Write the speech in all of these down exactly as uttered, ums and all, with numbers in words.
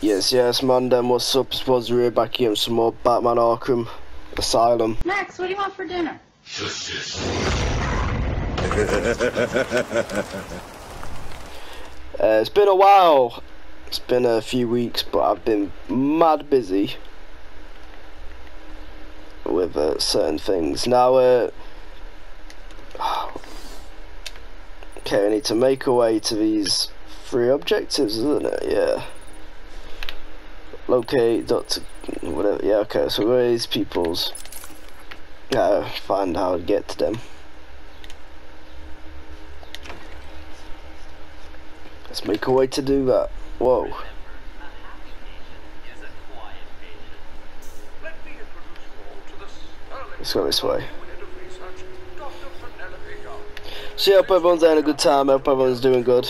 Yes, yes, man, then what's up? Supposed we're back here with some more Batman Arkham Asylum. Max, what do you want for dinner? Justice. uh, it's been a while. It's been a few weeks, but I've been mad busy with uh, certain things. Now, uh... okay, we need to make our way to these three objectives, isn't it? Yeah. Locate, Doctor, whatever, yeah, okay, so where is people's? Gotta uh, find how to get to them. Let's make a way to do that. Whoa. Let's go this way. So yeah, I hope everyone's having a good time, I hope everyone's doing good.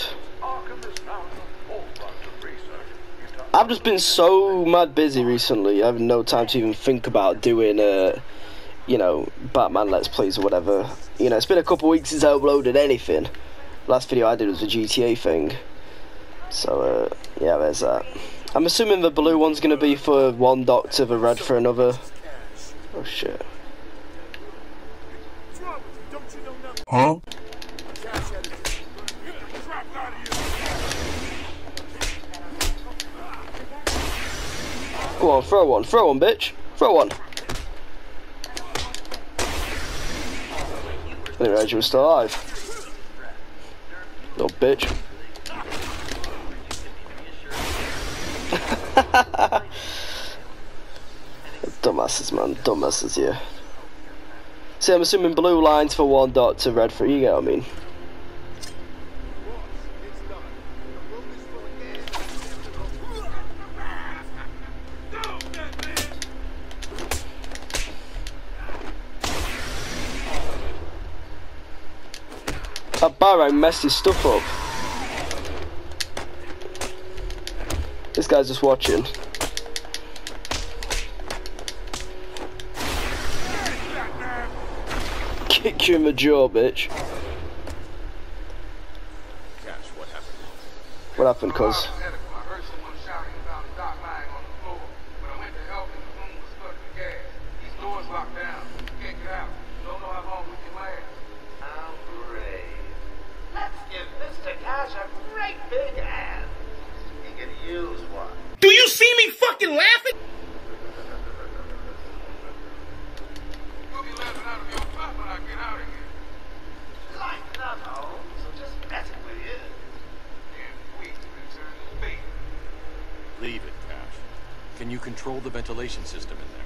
I've just been so mad busy recently, I have no time to even think about doing, uh, you know, Batman Let's Plays or whatever. You know, it's been a couple of weeks since I uploaded anything. Last video I did was the G T A thing. So, uh, yeah, there's that. I'm assuming the blue one's going to be for one doctor, the red for another. Oh, shit. Huh? Go on, throw one, throw one, bitch. Throw one. I didn't realize you were still alive. Little bitch. Dumbasses, man. Dumbasses, yeah. See, I'm assuming blue lines for one dot to red for, you know what I mean? That Barrow messed his stuff up. This guy's just watching. Kick you in the jaw, bitch. What happened, cuz? Control the ventilation system in there.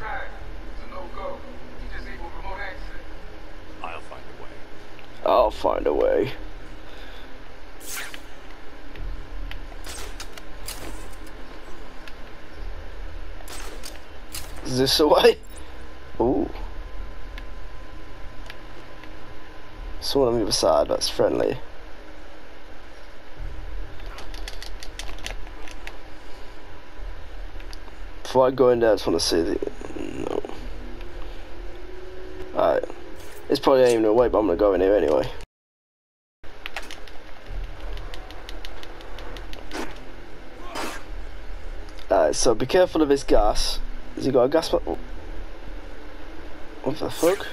Try it. It's a no-go. You just able remote access. I'll find a way. I'll find a way. Is this a way? Ooh. Someone on the other side, that's friendly. Before I go in there, I just want to see the... No. Alright. It's probably not even a way, but I'm going to go in here anyway. Alright, so be careful of his gas. Has he got a gas mask? What the fuck?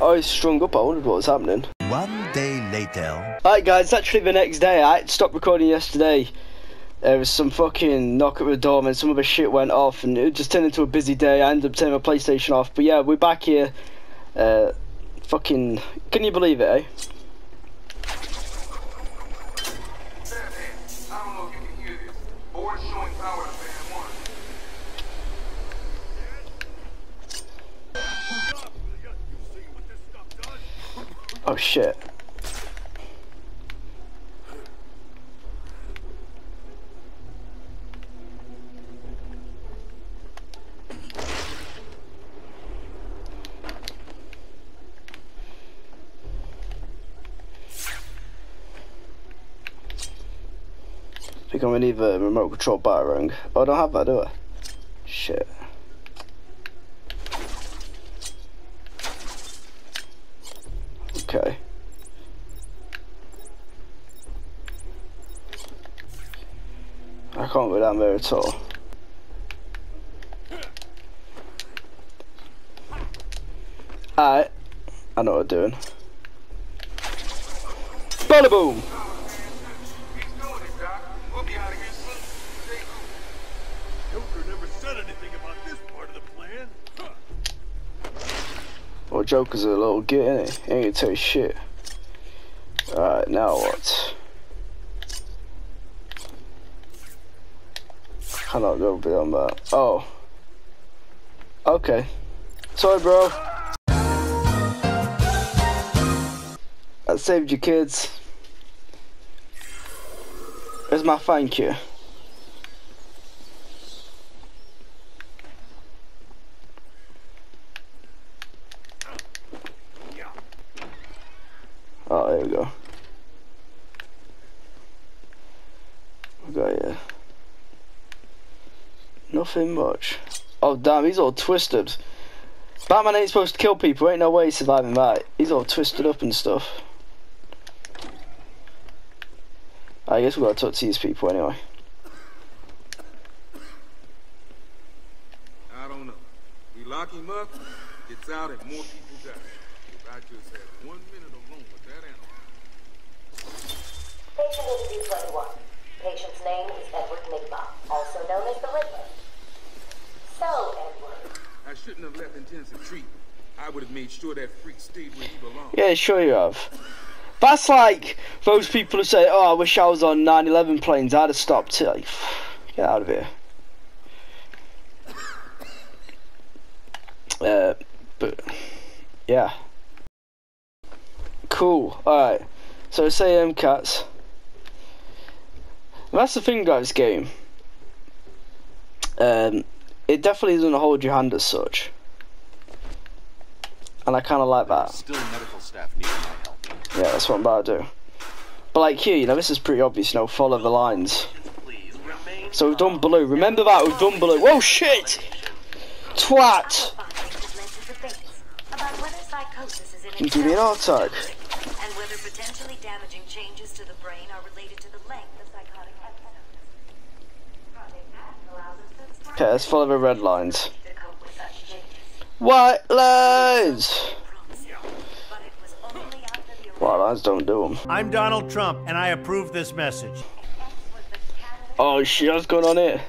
Oh, he's strung up. I wondered what was happening. One day later. Alright guys, it's actually the next day. I stopped recording yesterday. There was some fucking knock at the door, and some of the shit went off, and it just turned into a busy day. I ended up turning my PlayStation off, but yeah, we're back here. Uh, fucking, can you believe it, eh? Oh shit. I think I'm gonna need the remote control batarang. Oh, I don't have that, do I? Shit. Okay. I can't go down there at all. Alright, I know what I'm doing. Bada boom! Well, Joker's a little git, innit? He ain't gonna tell you shit. Alright, now what? I cannot go beyond that. Oh. Okay. Sorry, bro. I saved you, kids. Where's my thank you? Oh, there we go. We got yeah. Nothing much. Oh damn, he's all twisted. Batman ain't supposed to kill people. Ain't no way he's surviving that. He's all twisted up and stuff. I guess we gotta talk to these people anyway. I don't know. We lock him up, gets out, and more people die. If I just had one minute alone with that animal. Patient is B twenty-one. Patient's name is Edward McBock, also known as the Riddler. So, Edward. I shouldn't have left intensive treatment. I would have made sure that freak stayed where he belonged. Yeah, sure you have. That's like those people who say, oh, I wish I was on nine eleven planes, I'd have stopped it. Like, get out of here. Uh, but, yeah. Cool, alright. So, say um, cats. And that's the thing about this game. Um, it definitely doesn't hold your hand as such. And I kind of like that. Still medical staff need my help. Yeah, that's what I'm about to do. But like here, you know, this is pretty obvious, you know, follow the lines. So we've done blue. Remember that, we've done blue. Whoa, shit! Twat! You give me an heart attack. And whether potentially damaging changes to the brain are related to the length of psychotic episodes. Okay, let's follow the red lines. White lines! Well, I just don't do them. I'm Donald Trump, and I approve this message. Oh shit, what's going on here?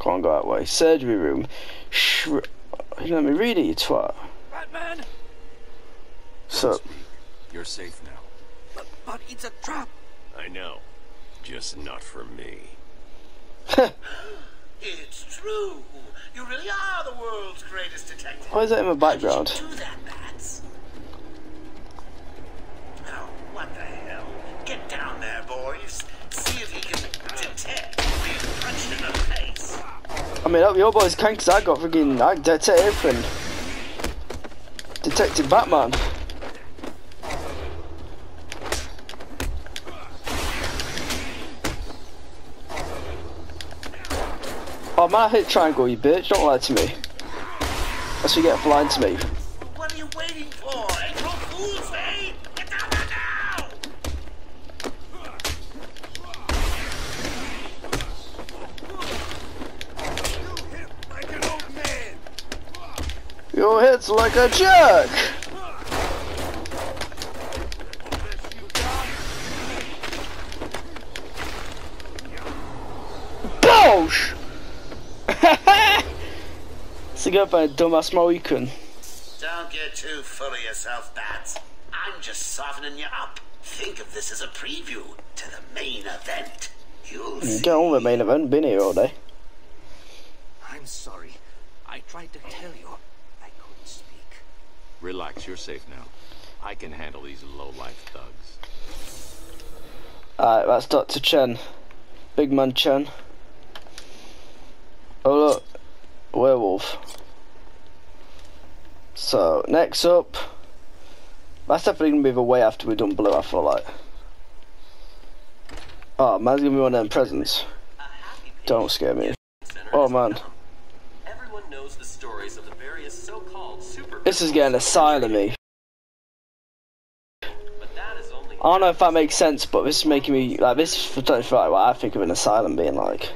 Can't go that way. Surgery room. Shh, you let me read it, you twat. Batman! So, you're safe now. But, but it's a trap. I know. Just not for me. It's true. You really are the world's greatest detective. Why is that in my background? How did you do that, Bats? Oh, what the hell? Get down there, boys. See if he can detect being punched in the face. I mean, up your boys can, because I got friggin' I detect everything. Detective Batman. Oh man, I hit triangle, you bitch. Don't lie to me. That's what you get for lying to me. What are you waiting for? April Fool's Day? Your head's like a jerk! Bosh! It's a good by a dumbass Mohican. Don't get too full of yourself, Bats. I'm just softening you up. Think of this as a preview to the main event. You'll see. Get on with the main event, been here all day. I'm sorry. I tried to tell you. Relax, you're safe now. I can handle these low-life thugs. Alright, that's Doctor Chen. Big man Chen. Oh look, werewolf. So, next up. That's definitely going to be the way after we've done blue, I feel like. Oh, man's going to be one of them presents. Don't scare me. Oh man. Everyone knows the stories of the various so-called super. This is getting asylum-y. But that is only I don't know if that makes sense, but this is making me like this is like what I think of an asylum being like.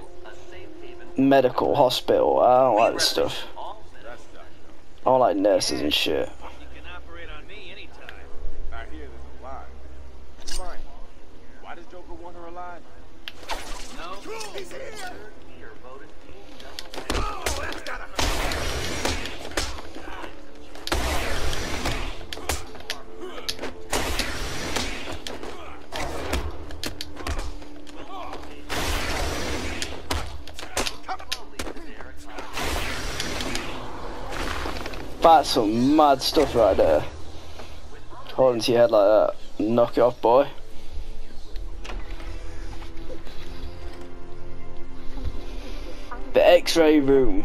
Medical hospital. I don't like this stuff. I don't like nurses and shit. That's some mad stuff right there. Hold into your head like that. Knock it off, boy. The X-ray room.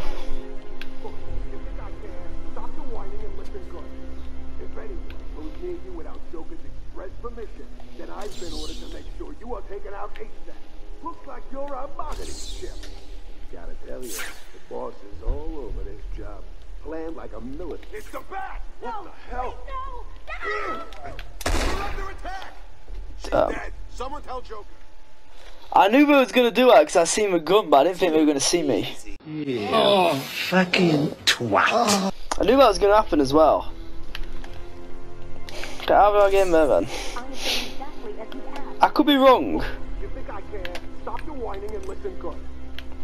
I knew we was gonna do that because I seen a gun, but I didn't think they were gonna see me. Yeah. Oh, fucking twat! I knew that was gonna happen as well. Okay, how do I get in there then? I could be wrong. You think I care? Stop your whining and listen good.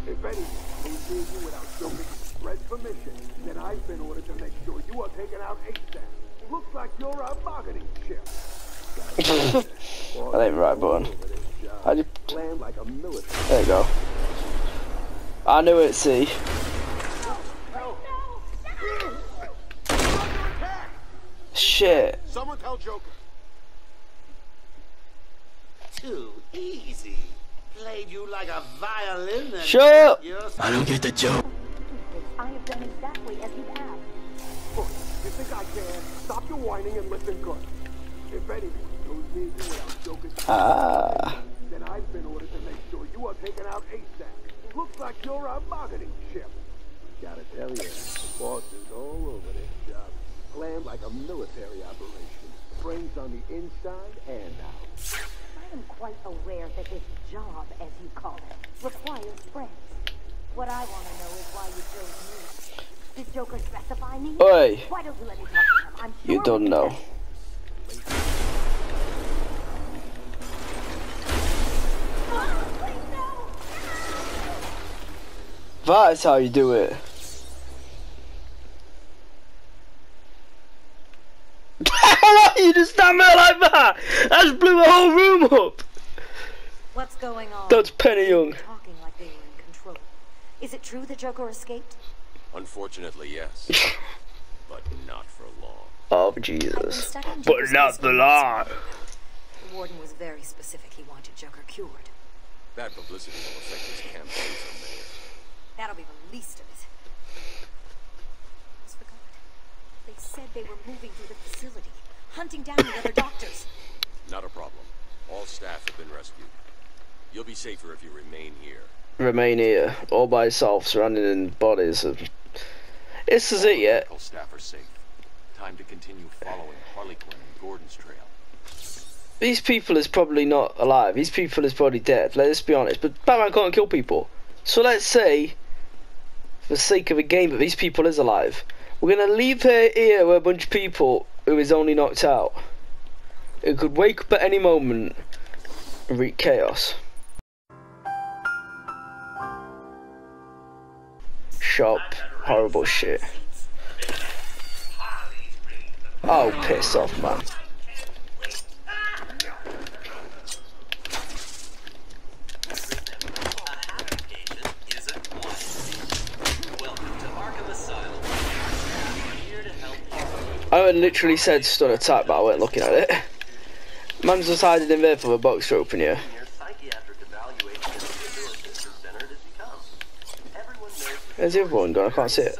If anyone who sees you without your express permission, then I've been ordered to make sure you are taken out ASAP. Looks like you're a bargaining chip. That ain't the right button. I just... There you go. I knew it, see. Shit. Someone tell Joker. Too easy. Played you like a violin. Shut up. I don't get the joke. I have done exactly as you asked. Look, you think I care? Stop your whining and listen good. If anyone knows me without joking, ah. Then I've been ordered to make sure you are taken out ASAP. Looks like you're a bargaining chip. Gotta tell you, the boss is all over this job. Planned like a military operation. Brains on the inside and out. I am quite aware that this job, as you call it, requires brains. What I want to know is why you chose me. Did Joker specify me? Oi. Why don't you let me talk to him? I'm sure you don't know. That is how you do it. You just stand there like that. I just blew the whole room up. What's going on? That's Penny Young. Talking like they were in control. Is it true the Joker escaped? Unfortunately, yes. But not for long. Oh Jesus! But not the law. The warden was very specific. He wanted Joker cured. Bad publicity will affect his campaign someday. That'll be the least of it. I forgot. They said they were moving through the facility, hunting down the other doctors. Not a problem. All staff have been rescued. You'll be safer if you remain here. Remain here, all by yourself, surrounded in bodies. Of... This is it yet. All staff are safe. Time to continue following Harley Quinn and Gordon's trail. These people is probably not alive. These people is probably dead. Let's be honest. But Batman can't kill people. So let's say, for the sake of a game, that these people is alive. We're gonna leave her here with a bunch of people who is only knocked out. It could wake up at any moment and wreak chaos. Shop, horrible shit. Oh, piss off, man. I literally said stun attack, but I weren't looking at it. Man's just hiding in there for the box to open here. There's the other one gone, I can't see it.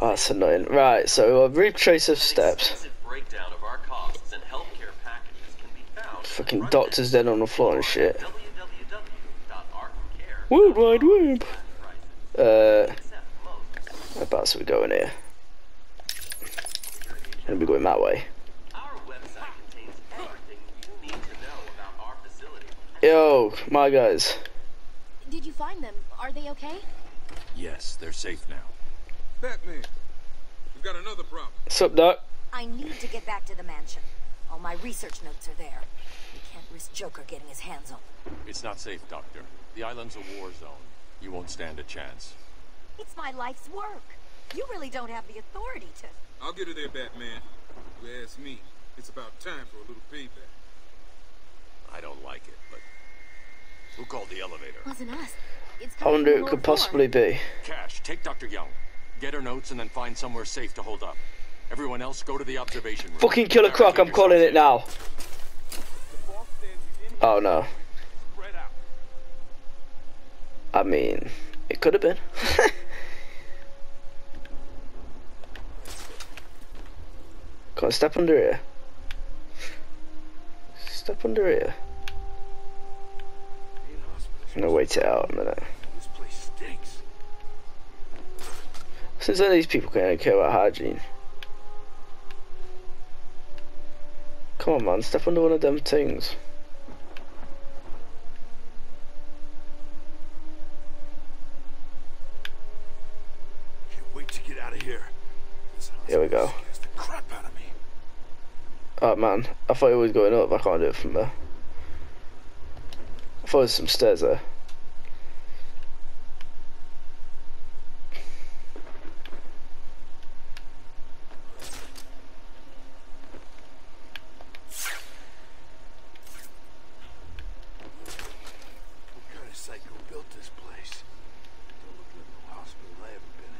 Oh, that's annoying. Right, so a retrace of steps. Fucking doctors dead on the floor and shit. World Wide Web. Uh, About so we go in here. And we're going that way. Our website contains everything you need to know about our facility. Yo, my guys. Did you find them? Are they okay? Yes, they're safe now. Batman, we've got another problem. What's up, Doc? I need to get back to the mansion. All my research notes are there. We can't risk Joker getting his hands on them. It's not safe, Doctor. The island's a war zone. You won't stand a chance. It's my life's work. You really don't have the authority to... I'll get her there, Batman. You ask me, it's about time for a little payback. I don't like it, but... Who called the elevator? Wasn't us. It's I wonder who it could possibly be. Cash, take Doctor Young. Get her notes and then find somewhere safe to hold up. Everyone else, go to the observation room. Fucking Killer Croc, I'm calling it now. Oh, no. I mean, it could have been. Can't step under here. Step under here. I'm gonna wait it out a minute. This place stinks. Since none of these people can't care about hygiene. Come on, man, step under one of them things. Can't wait to get out of here. Here we go. Oh man, I thought it was going up. I can't do it from there. I thought there was some stairs there. What kind of psycho built this place? Don't look like no hospital I haven't been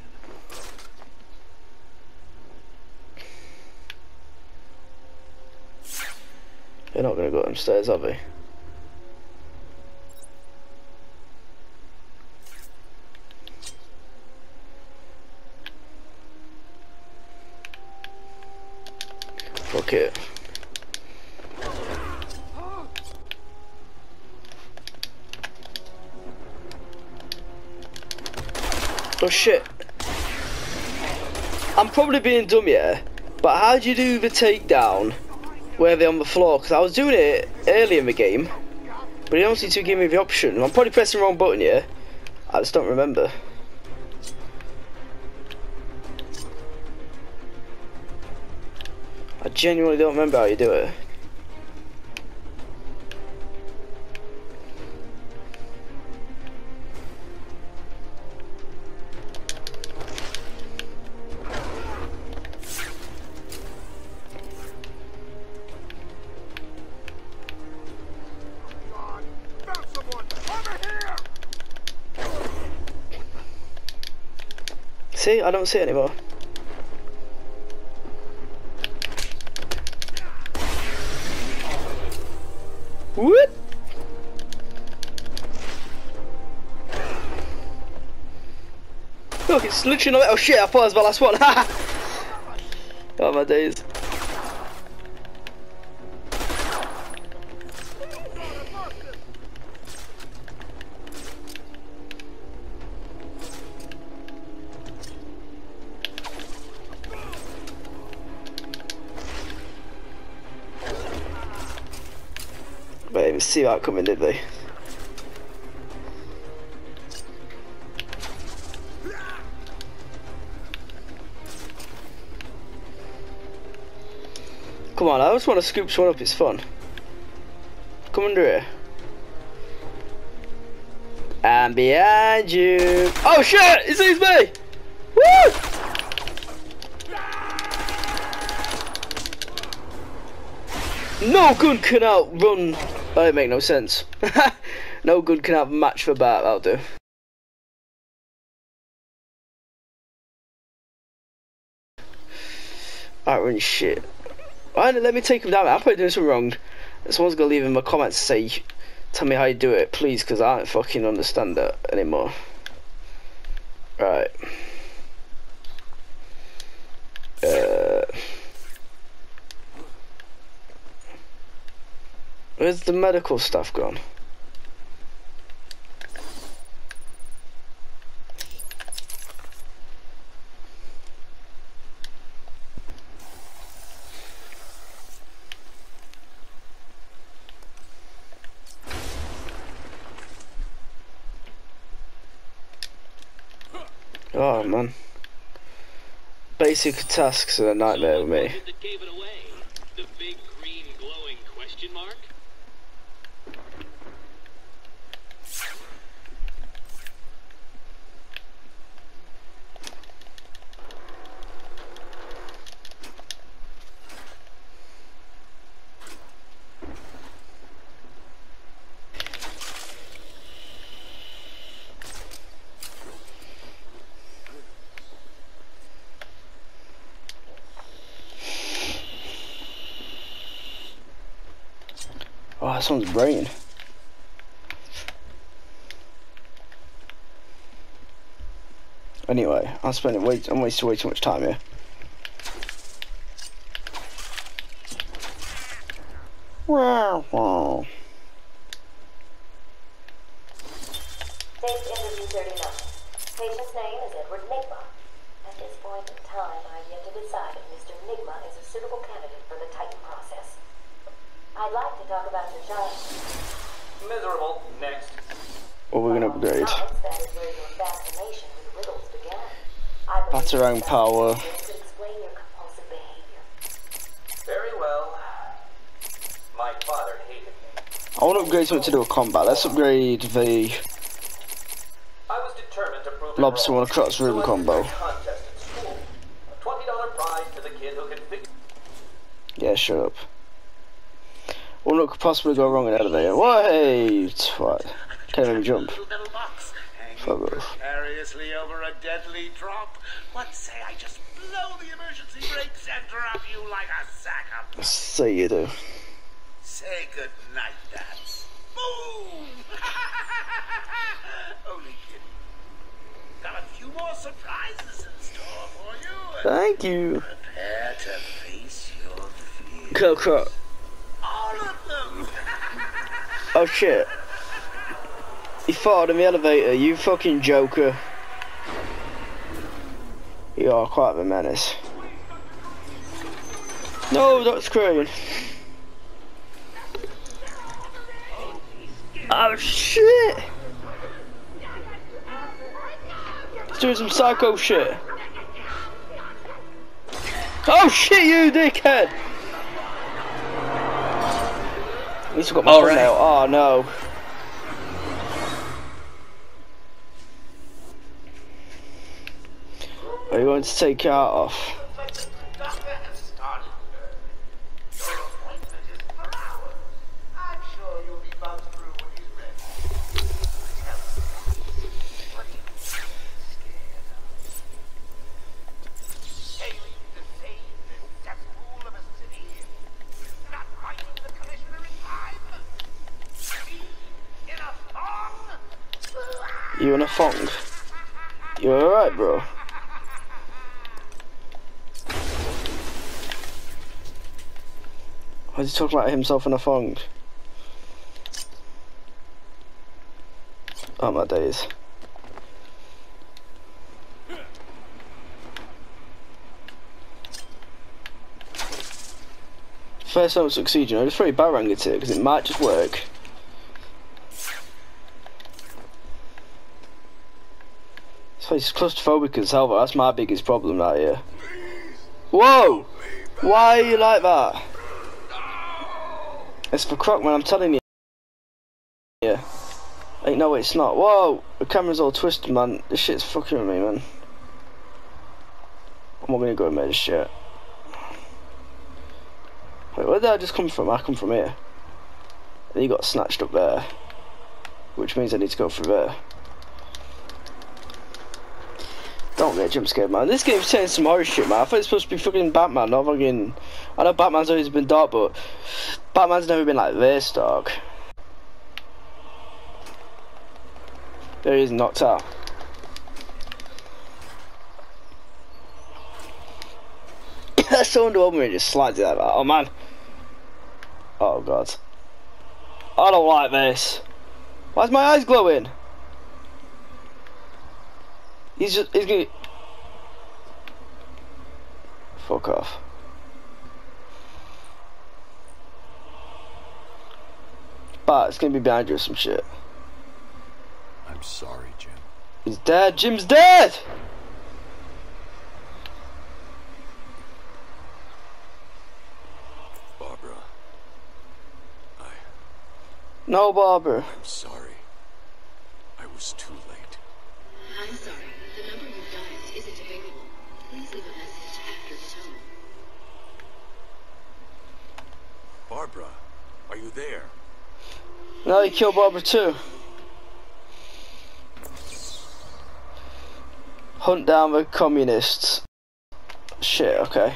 in. They're not going to go upstairs, are they? Fuck it. Oh shit. I'm probably being dumb, yeah, but how do you do the takedown? Where they're on the floor, because I was doing it early in the game, but it honestly didn't give me the option. I'm probably pressing the wrong button here. I just don't remember. I genuinely don't remember how you do it. See, I don't see it anymore. Whoop! Look, it's literally not. Oh shit! I thought it was my last one. Oh my days! See that coming, did they? Come on, I just want to scoop someone up, it's fun. Come under here. I'm behind you. Oh shit, it sees me! Woo! No gun can outrun. That didn't make no sense. No gun can outmatch for bat. That'll do. Outrun shit. Alright, let me take him down. I'm probably doing something wrong. Someone's gonna leave in my comments to say, "Tell me how you do it, please," because I don't fucking understand that anymore. Right. Uh. Where's the medical stuff gone? Oh man. Basic tasks are a nightmare with me. The big green glowing question mark? Oh, that sounds brilliant. Anyway, I'm spending way I'm wasting way too much time here. Wow, wow. Date interview thirty-nine. Patient's name is Edward McBock. At this point in time, I have yet to decide if Mister Nigma is a suitable candidate for the Titan process. I'd like to talk about your job. Miserable. Next. Well, we're gonna upgrade. Batarang power. Explain your compulsive behavior. Very well. My father hated me. I want to upgrade something to do with combat. Let's upgrade the I was determined to prove lobster one across room combo. Contest at school. A twenty dollar prize to the kid who can fix. Yeah, shut up. Well, look, could possibly go wrong in an elevator. Wait, what? Can't even jump. Precariously over a deadly drop. What say I just blow the emergency brakes and drop you like a sack up? Say you do. Say good night, Dats. Boom! Only kidding. Got a few more surprises in store for you. Thank you. Prepare to face your fears. Killer Croc. Oh shit. He farted in the elevator, you fucking joker. You are quite the menace. No, that's crazy. Oh shit. He's doing some psycho shit. Oh shit, you dickhead. At least I've got my phone now. Oh no. Are you going to take your hat off? You in a thong? You alright, bro? Why is he talking about himself in a thong? Oh my days. First time I succeed, you know, just throw your barang at it because it might just work. It's claustrophobic as hell, but that's my biggest problem out here. Whoa! Why are you like that? It's for Croc, man, I'm telling you. Yeah. Ain't no way it's not. Whoa! The camera's all twisted, man. This shit's fucking with me, man. I'm not gonna go and make this shit. Wait, where did I just come from? I come from here. And he got snatched up there. Which means I need to go through there. Don't get jump scared, man. This game's saying some horror shit, man. I thought it's supposed to be fucking Batman, not fucking. I know Batman's always been dark, but Batman's never been like this dark. There he is, knocked out. That's so underwhelming. Just slides it like that. Oh man. Oh god. I don't like this. Why's my eyes glowing? He's just, he's gonna... Fuck off. But it's gonna be behind you or some shit. I'm sorry, Jim. He's dead, Jim's dead! No, Barbara. I'm sorry. I was too late. I'm sorry. The number you've dialed isn't available. Please leave a message after the tone. Barbara, are you there? No, they killed Barbara too. Hunt down the communists. Shit, okay.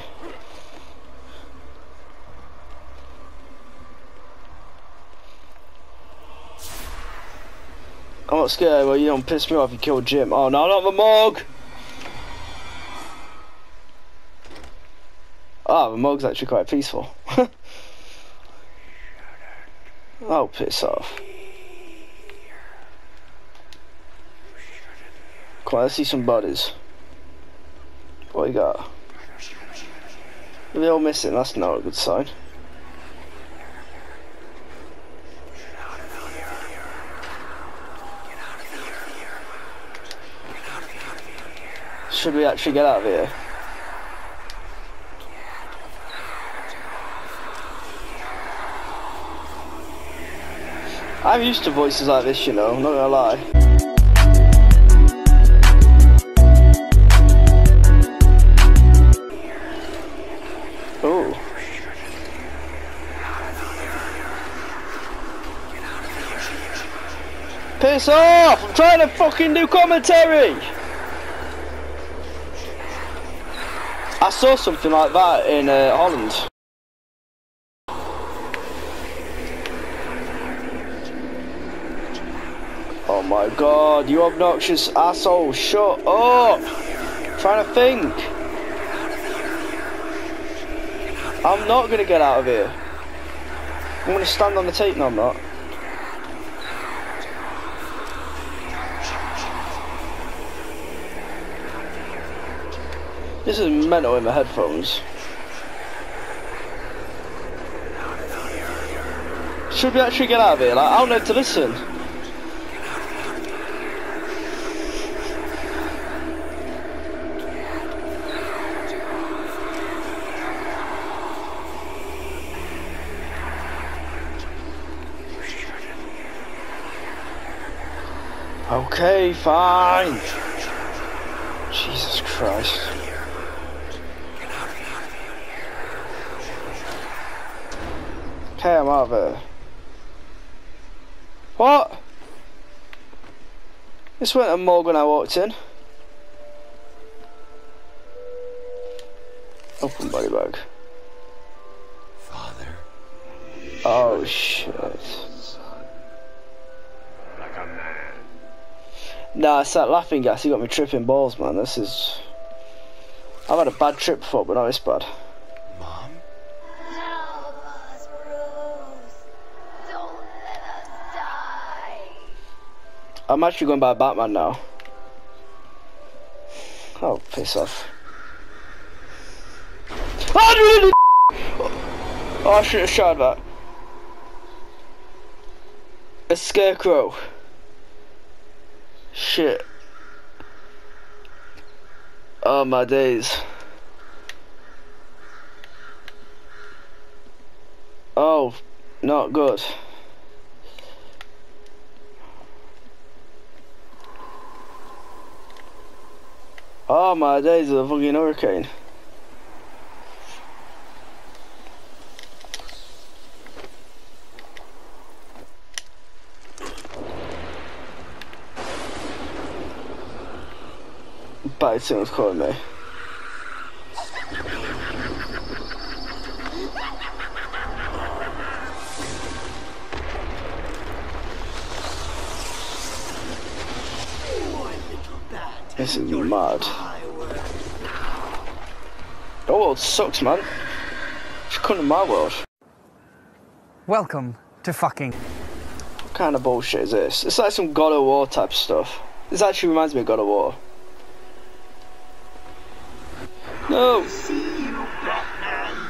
I'm not scared, well you don't piss me off, you killed Jim. Oh no, not the morgue! Ah, oh, the morgue's actually quite peaceful. Oh, piss off. Come on, let's see some bodies. What you got? They're all missing, that's not a good sign. Should we actually get out of here? I'm used to voices like this, you know, I'm not gonna lie. Piss off! I'm trying to fucking do commentary! I saw something like that in uh, Holland. Oh my god, you obnoxious asshole, shut up! I'm trying to think. I'm not gonna get out of here. I'm gonna stand on the tape, no I'm not. This is mental in the headphones. Should we actually get out of here? Like, I don't know to listen. Okay, fine. Jesus Christ. Okay, I'm out of there. What? This went a morgue when I walked in. Open body bag. Father. Oh shit. Like a man. Nah, it's that laughing gas. You got me tripping balls, man. This is. I've had a bad trip before, but not this bad. I'm actually going by Batman now. Oh, piss off. Oh, I should have shot that. A scarecrow. Shit. Oh, my days. Oh, not good. Oh my days, a fucking hurricane. Batman was calling me. This is mad. Your world sucks, man. It's come to my world. Welcome to fucking. What kind of bullshit is this? It's like some God of War type stuff. This actually reminds me of God of War. No! See you, Batman.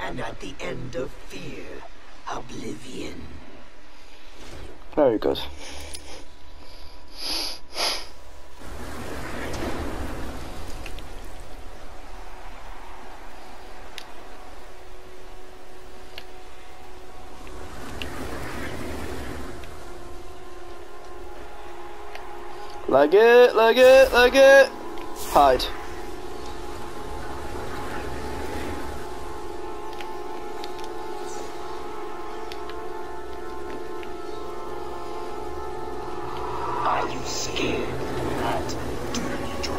And at the end of fear. Oblivion. Very good. Leg it, leg it, leg it. Hide. Are you scared? Not do you join?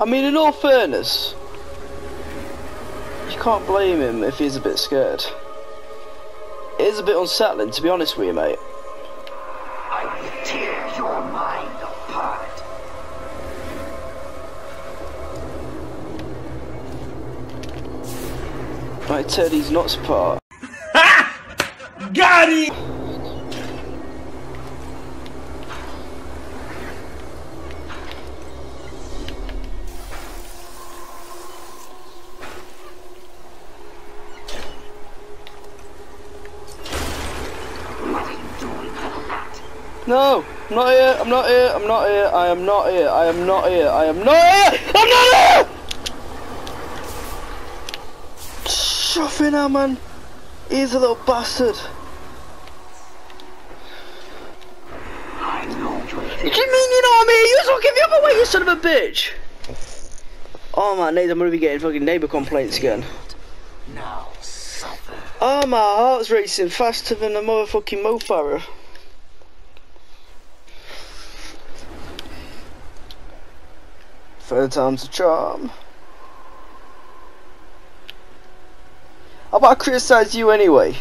I mean, in all fairness, can't blame him if he's a bit scared. It is a bit unsettling, to be honest with you, mate. I will tear your mind apart. Right, tear these nuts apart. Ha! Got it! No, I'm not here, I'm not here, I'm not here, I am not here, I am not here, I am not here, I'm not here! Shut in now, man. He's a little bastard. I know you're here. What do you mean you know what I mean? You just won't give the other way, you son of a bitch! Oh man, I'm gonna be getting fucking neighbour complaints again. Now suffer. Oh, my heart's racing faster than a motherfucking Mo Farah. Third time's a charm. How about I criticise you anyway?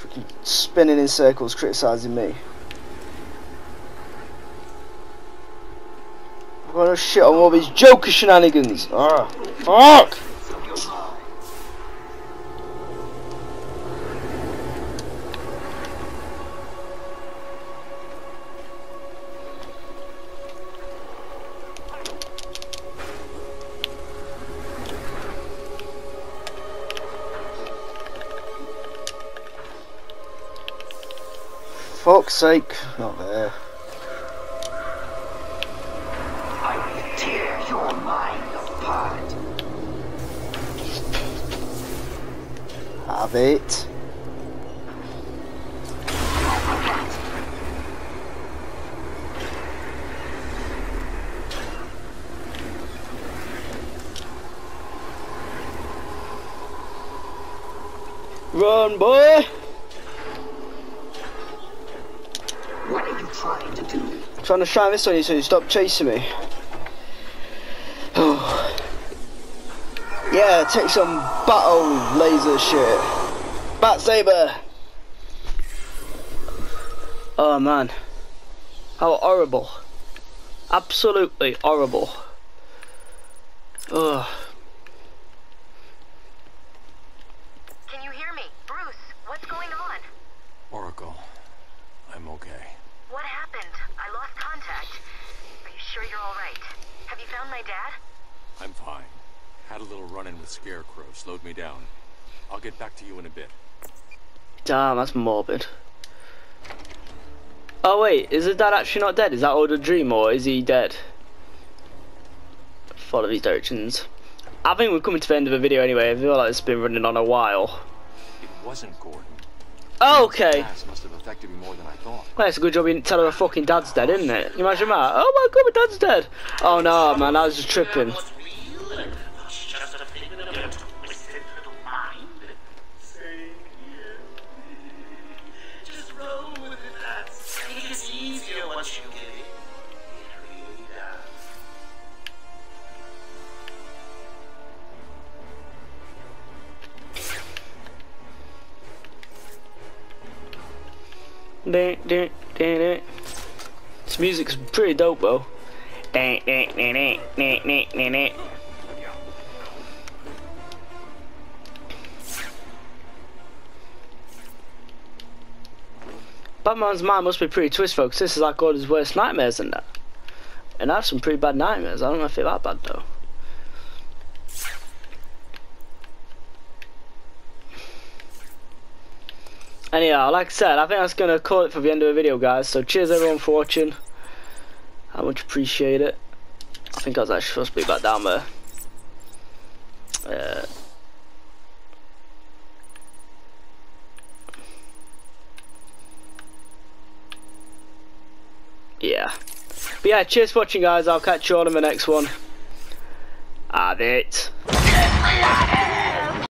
Freaking spinning in circles, criticising me. I'm gonna shit on all these Joker shenanigans. Ah, fuck! Fuck's sake, not there. I will tear your mind apart. Have it. Run, boy! Trying to shine this on you so you stop chasing me. Oh. Yeah, take some battle laser shit. Bat saber. Oh man, how horrible! Absolutely horrible. Ugh. Can you hear me, Bruce? What's going on? Oracle, I'm okay. What happened? I lost contact. Are you sure you're all right? Have you found my dad? I'm fine. Had a little run-in with Scarecrow, slowed me down. I'll get back to you in a bit. Damn, that's morbid. Oh wait, is his dad actually not dead? Is that all a dream or is he dead? Follow these directions. I think we're coming to the end of the video anyway. I feel like it's been running on a while. It wasn't Gordon. Okay. Must have affected me more than I thought. Well, it's a good job you didn't tell her her fucking dad's dead, isn't it? You imagine that? Oh my god, my dad's dead. Oh no, man, I was just tripping. This music's pretty dope though. Batman's mind must be pretty twisted, folks. This is like all his worst nightmares and that. And I have some pretty bad nightmares. I don't know if they're that bad though. Anyhow, like I said, I think that's going to call it for the end of the video, guys. So cheers everyone for watching. I much appreciate it. I think I was actually supposed to be back down there. Uh, yeah. But yeah, cheers for watching, guys. I'll catch you all in the next one. Have it.